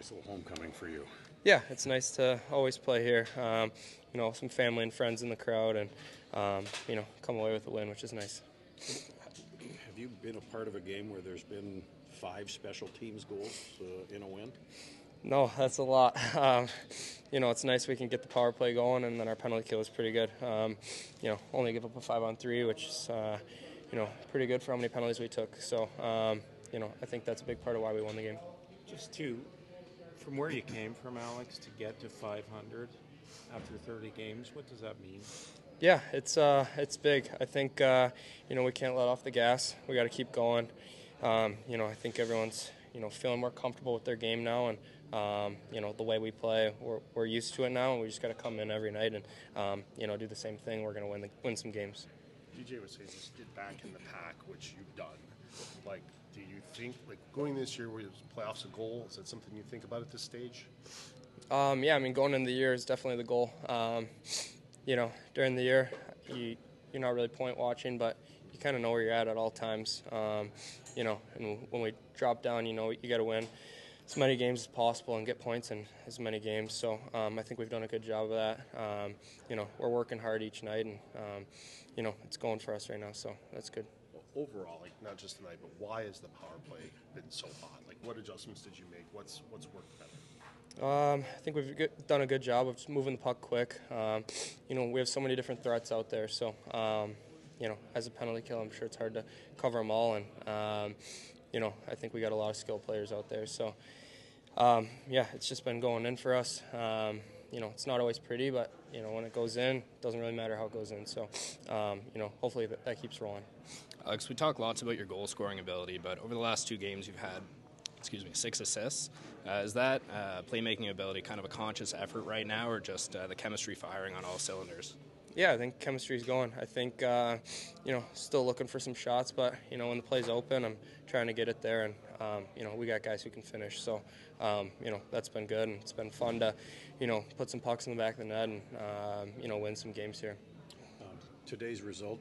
Nice little homecoming for you. Yeah, it's nice to always play here. You know, some family and friends in the crowd, and you know, come away with a win, which is nice. Have you been a part of a game where there's been 5 special teams goals in a win? No, that's a lot. You know, it's nice we can get the power play going, and then our penalty kill is pretty good. You know, only give up a 5-on-3, which is you know, pretty good for how many penalties we took. So you know, I think that's a big part of why we won the game. Just from where you came from, Alex, to get to 500 after 30 games, what does that mean? Yeah, it's big. I think you know, we can't let off the gas. We got to keep going. You know, I think everyone's, you know, feeling more comfortable with their game now, and you know, the way we play, we're used to it now, and we just got to come in every night and you know, do the same thing. We're going to win some games. DJ was saying just get back in the pack, which you've done. Like, do you think, like, going this year with playoffs a goal, is that something you think about at this stage? Yeah, I mean, going into the year is definitely the goal. You know, during the year, you're not really point watching, but you kind of know where you're at all times. You know, and when we drop down, you know, you got to win as many games as possible and get points in as many games. So I think we've done a good job of that. You know, we're working hard each night, and you know, it's going for us right now, so that's good. Overall, like, not just tonight, but why has the power play been so hot? Like, what adjustments did you make? What's worked better? I think we've done a good job of just moving the puck quick. You know, we have so many different threats out there, so you know, as a penalty kill, I'm sure it's hard to cover them all, and you know, I think we got a lot of skilled players out there, so yeah, it's just been going in for us. You know, it's not always pretty, but you know, when it goes in, it doesn't really matter how it goes in. So, you know, hopefully that keeps rolling. Alex, we talk lots about your goal scoring ability, but over the last 2 games, you've had, 6 assists. Is that playmaking ability kind of a conscious effort right now, or just the chemistry firing on all cylinders? Yeah, I think chemistry's going. I think, you know, still looking for some shots, but, you know, when the play's open, I'm trying to get it there, and, you know, we got guys who can finish. So, you know, that's been good, and it's been fun to, you know, put some pucks in the back of the net and, you know, win some games here. Today's result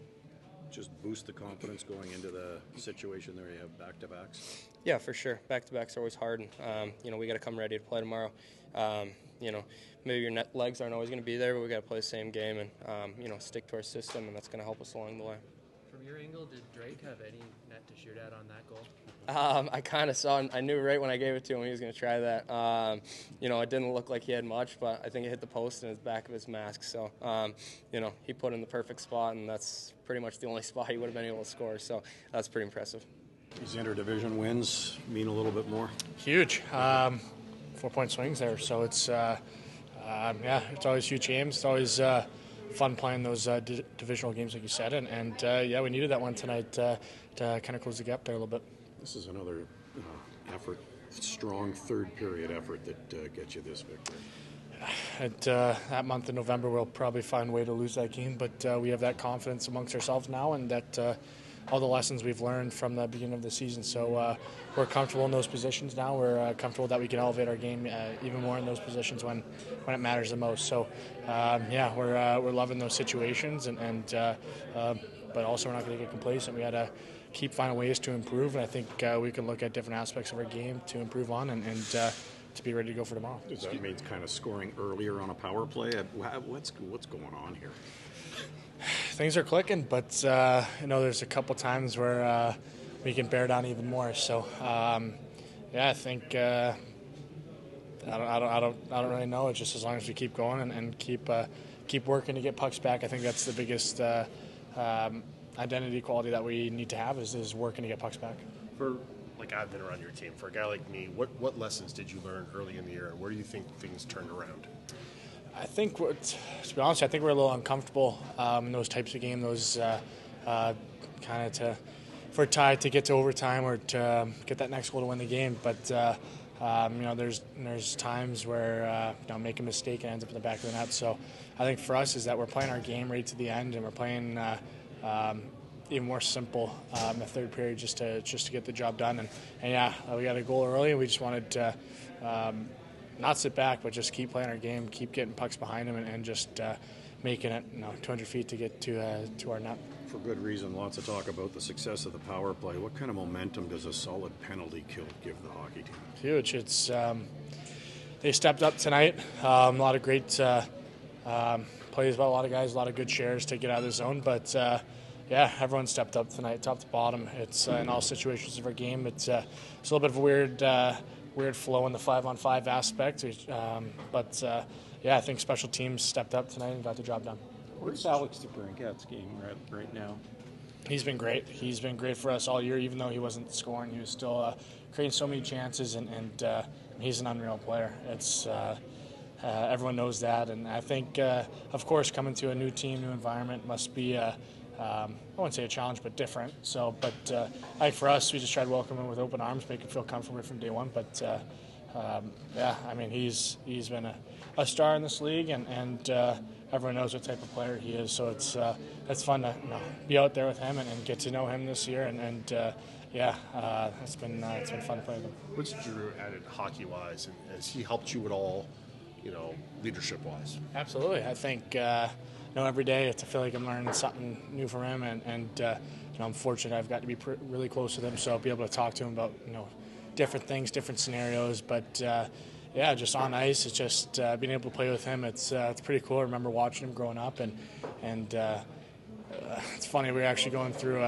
just boost the confidence going into the situation there you have back-to-backs? Yeah, for sure. Back-to-backs are always hard, and, you know, we got to come ready to play tomorrow. You know, maybe your legs aren't always going to be there, but we got to play the same game and, you know, stick to our system, and that's going to help us along the way. From your angle, did Drake have any net to shoot at on that goal? I kind of saw him. I knew right when I gave it to him he was going to try that. You know, it didn't look like he had much, but I think it hit the post in his back of his mask. So, you know, he put in the perfect spot, and that's pretty much the only spot he would have been able to score. So that's pretty impressive. These interdivision wins mean a little bit more? Huge. 4-point swings there, so it's yeah, it's always huge games. It's always fun playing those divisional games, like you said, and yeah, we needed that one tonight to kind of close the gap there a little bit. This is another effort, strong third period effort that gets you this victory. At that month in November, we'll probably find a way to lose that game, but we have that confidence amongst ourselves now, and that all the lessons we've learned from the beginning of the season. So we're comfortable in those positions now. We're comfortable that we can elevate our game even more in those positions when it matters the most. So yeah, we're loving those situations, and but also we're not going to get complacent. We got to keep finding ways to improve, and I think we can look at different aspects of our game to improve on, and to be ready to go for tomorrow. Does that mean kind of scoring earlier on a power play? What's going on here? Things are clicking, but you know, there's a couple times where we can bear down even more. So yeah, I think I don't really know. It's just as long as we keep going and keep working to get pucks back. I think that's the biggest identity quality that we need to have is working to get pucks back. For, like, I've been around your team. For a guy like me, what lessons did you learn early in the year, and where do you think things turned around? I think, to be honest, I think we're a little uncomfortable in those types of games, those kind of for a tie to get to overtime or to get that next goal to win the game. But, you know, there's times where, you know, make a mistake and ends up in the back of the net. So I think for us is that we're playing our game right to the end, and we're playing even more simple in the third period just to get the job done. And yeah, we got a goal early, and we just wanted to not sit back, but just keep playing our game, keep getting pucks behind him, and just making it, you know, 200 feet to get to our net. For good reason, lots of talk about the success of the power play. What kind of momentum does a solid penalty kill give the hockey team? Huge. It's they stepped up tonight. A lot of great plays by a lot of guys, a lot of good shares to get out of the zone. But, yeah, everyone stepped up tonight, top to bottom. It's in all situations of our game. It's a little bit of a weird flow in the 5-on-5 aspect. But I think special teams stepped up tonight and got the job done. Where's Alex DeBrincat's game right now? He's been great. He's been great for us all year, even though he wasn't scoring. He was still creating so many chances, and he's an unreal player. It's everyone knows that, and I think, of course, coming to a new team, new environment must be I wouldn't say a challenge, but different. So, but I think for us, we just tried to welcome him with open arms, make him feel comfortable from day one. But he's been a star in this league, and everyone knows what type of player he is. So it's fun to be out there with him and get to know him this year. And it's been fun to play with him. What's Drew added hockey wise, and has he helped you at all? Leadership wise. Absolutely. I think every day I feel like I'm learning something new from him, and I'm fortunate I've got to be really close with him, so I'll be able to talk to him about different things, different scenarios. But just on ice, it's just being able to play with him. It's pretty cool. I remember watching him growing up, and it's funny. We were actually going through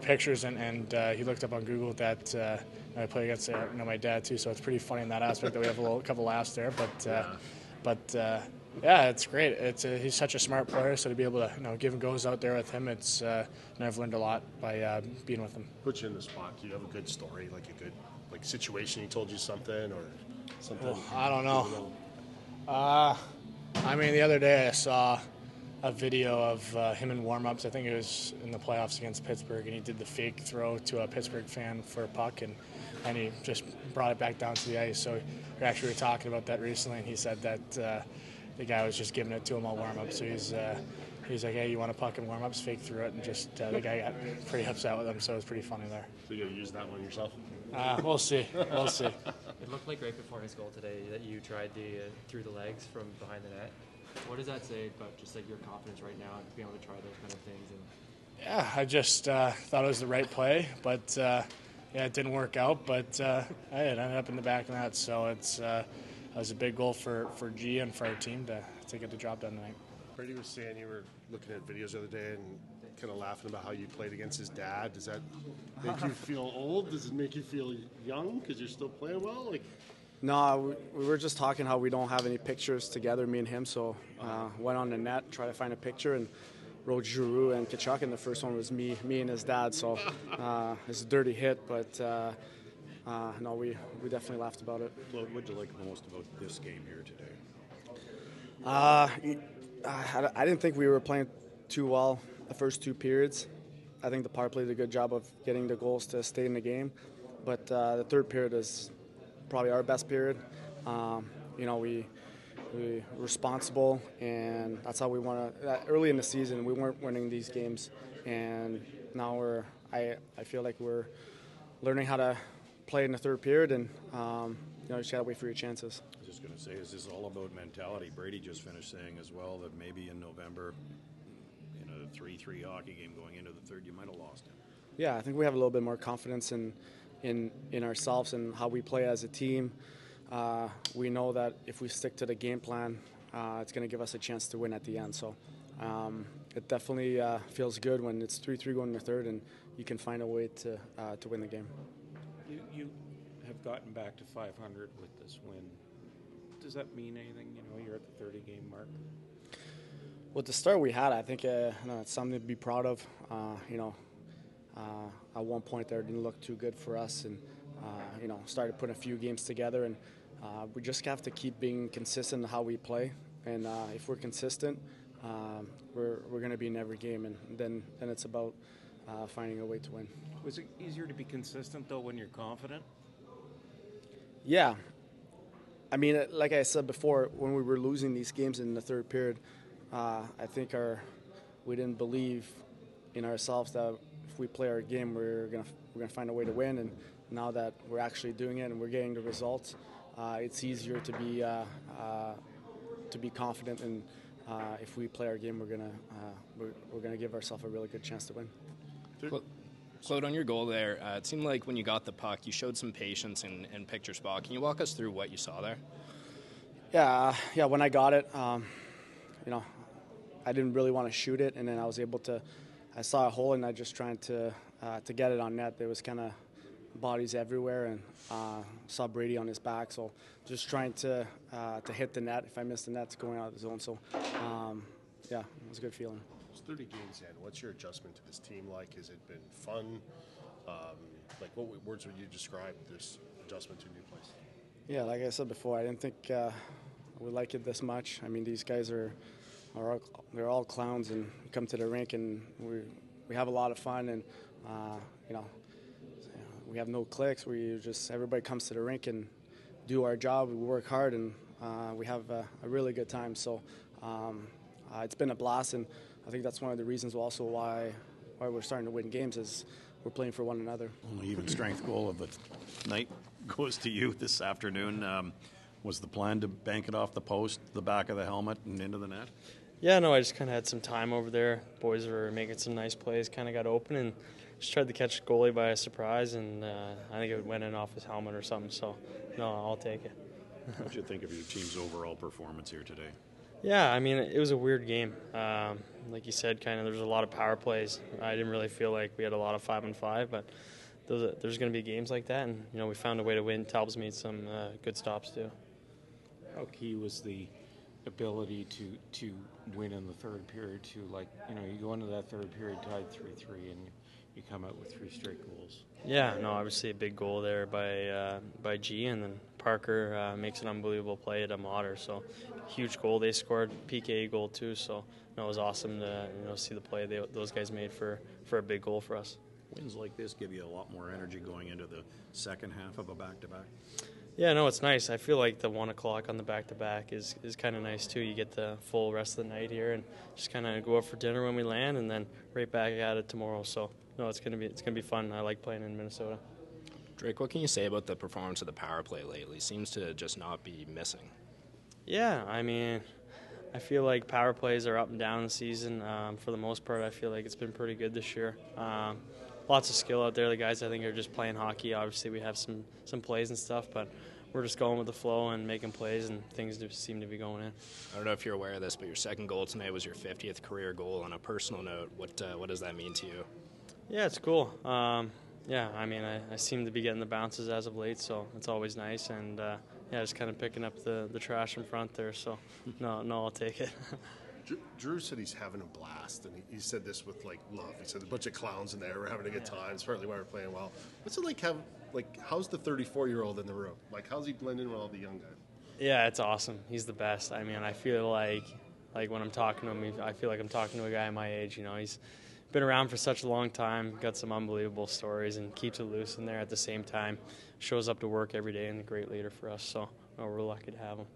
pictures, and he looked up on Google that I play against my dad too, so it's pretty funny in that aspect that we have a couple laughs there. But it's great. He's such a smart player, so to be able to give and goes out there with him, I've learned a lot by being with him. Put you in the spot. Do you have a good story, like a good situation? He told you something or something? Well, I don't know. The other day I saw a video of him in warm-ups. I think it was in the playoffs against Pittsburgh, and he did the fake throw to a Pittsburgh fan for a puck, and he just brought it back down to the ice. So we were talking about that recently, and he said that the guy was just giving it to him all warm-up. So he's like, hey, you want a puck in warm-ups? Fake through it, and just the guy got pretty upset with him, so it was pretty funny there. So you're going to use that one yourself? We'll see. It looked like right before his goal today that you tried the through the legs from behind the net. What does that say about just your confidence right now and being able to try those kind of things? Yeah, I just thought it was the right play, but it didn't work out. But it ended up in the back of that, so it was a big goal for G and for our team to get the job done tonight. Brady was saying you were looking at videos the other day and kind of laughing about how you played against his dad. Does that make you feel old? Does it make you feel young because you're still playing well? No, we were just talking how we don't have any pictures together, me and him, so went on the net, tried to find a picture, and wrote Giroux and Tkachuk, and the first one was me and his dad, so it's a dirty hit, but we definitely laughed about it. Claude, what did you like most about this game here today? I didn't think we were playing too well the first two periods. I think the power play did a good job of getting the goals to stay in the game, but the third period is probably our best period. We were responsible, and that's how we want to. Early in the season, we weren't winning these games, and now we're. I feel like we're learning how to play in the third period, and you just gotta wait for your chances. I was just gonna say, is this all about mentality? Brady just finished saying as well that maybe in November, in a 3-3 hockey game going into the third, you might have lost him. Yeah, I think we have a little bit more confidence in ourselves and how we play as a team. We know that if we stick to the game plan, it's going to give us a chance to win at the end. So it definitely feels good when it's 3-3 going to the third and you can find a way to win the game. You have gotten back to 500 with this win. Does that mean anything? You're at the 30-game mark. Well, the start we had, I think it's something to be proud of. At one point there, it didn't look too good for us, and started putting a few games together, and we just have to keep being consistent in how we play, and if we're consistent, we're going to be in every game, and then it's about finding a way to win. Was it easier to be consistent though when you're confident? Yeah, like I said before, when we were losing these games in the third period, I think we didn't believe in ourselves that if we play our game, we're gonna find a way to win. And now that we're actually doing it and we're getting the results, it's easier to be confident. And if we play our game, we're gonna give ourselves a really good chance to win. Claude, on your goal there, it seemed like when you got the puck, you showed some patience and picked your spot. Can you walk us through what you saw there? Yeah. When I got it, I didn't really want to shoot it, and then I was able to. I saw a hole, and I just tried to get it on net. There was kind of bodies everywhere, and saw Brady on his back. So just trying to hit the net. If I missed the net, it's going out of the zone. So yeah, it was a good feeling. It's 30 games in. What's your adjustment to this team like? Has it been fun? Like, what words would you describe this adjustment to a new place? Yeah, like I said before, I didn't think we like it this much. I mean, these guys they're all clowns, and we come to the rink and we have a lot of fun, and we have no clicks. We just everybody comes to the rink and do our job. We work hard, and we have a really good time. So it's been a blast, and I think that's one of the reasons also why we're starting to win games is we're playing for one another. Only even strength goal of the night goes to you this afternoon. Was the plan to bank it off the post, the back of the helmet, and into the net? Yeah, no, I just kind of had some time over there. Boys were making some nice plays, kind of got open, and just tried to catch the goalie by a surprise, and I think it went in off his helmet or something, so, no, I'll take it. What did you think of your team's overall performance here today? Yeah, I mean, it was a weird game. Like you said, kind of there's a lot of power plays. I didn't really feel like we had a lot of 5-on-5, but there's going to be games like that, and, we found a way to win. Talb's made some good stops, too. How key was the ability to win in the third period, too? Like, you go into that third period tied 3-3, and you come out with 3 straight goals. Yeah, no, obviously a big goal there by G, and then Parker makes an unbelievable play at a modder. So huge goal they scored, PK goal too. So no, it was awesome to see the play those guys made for a big goal for us. Wins like this give you a lot more energy going into the second half of a back-to-back. Yeah, no, it's nice. I feel like the 1:00 on the back-to-back is kind of nice too. You get the full rest of the night here and just kind of go out for dinner when we land, and then right back at it tomorrow. So no, it's gonna be fun. I like playing in Minnesota. Drake, what can you say about the performance of the power play lately? Seems to just not be missing. Yeah, I mean, I feel like power plays are up and down in the season. For the most part, I feel like it's been pretty good this year. Lots of skill out there. The guys, I think, are just playing hockey. Obviously, we have some plays and stuff, but we're just going with the flow and making plays, and things seem to be going in. I don't know if you're aware of this, but your second goal tonight was your 50th career goal. On a personal note, what does that mean to you? Yeah, it's cool. Yeah, I mean, I seem to be getting the bounces as of late, so it's always nice. And, yeah, just kind of picking up the trash in front there. So, no, I'll take it. Drew said he's having a blast, and he said this with, love. He said a bunch of clowns in there. We're having a good time. It's partly why we're playing well. What's it like how's the 34-year-old in the room? Like, how's he blending with all the young guys? Yeah, it's awesome. He's the best. I mean, I feel like when I'm talking to him, I feel like I'm talking to a guy my age. He's been around for such a long time, got some unbelievable stories, and keeps it loose in there at the same time. Shows up to work every day, and a great leader for us. So we're lucky to have him.